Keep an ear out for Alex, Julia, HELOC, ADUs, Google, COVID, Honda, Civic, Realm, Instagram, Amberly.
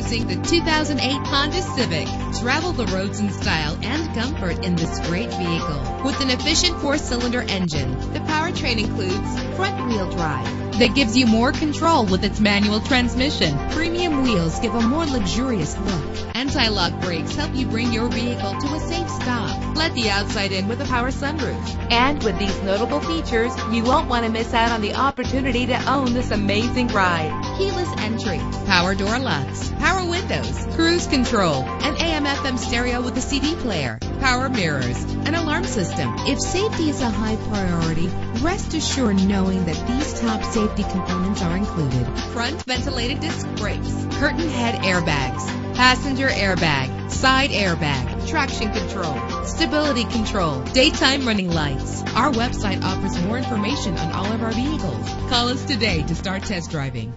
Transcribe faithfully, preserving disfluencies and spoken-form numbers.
Introducing the two thousand eight Honda Civic. Travel the roads in style and comfort in this great vehicle. With an efficient four-cylinder engine, the powertrain includes front-wheel drive that gives you more control with its manual transmission. Premium wheels give a more luxurious look. Anti-lock brakes help you bring your vehicle to a safe stop. Let the outside in with a power sunroof. And with these notable features, you won't want to miss out on the opportunity to own this amazing ride. Keyless entry, power door locks, power windows, cruise control, an A M F M stereo with a C D player, power mirrors, an alarm system. If safety is a high priority, rest assured knowing that these top safety components are included. Front ventilated disc brakes, curtain head airbags, passenger airbag, side airbag, traction control, stability control, daytime running lights. Our website offers more information on all of our vehicles. Call us today to start test driving.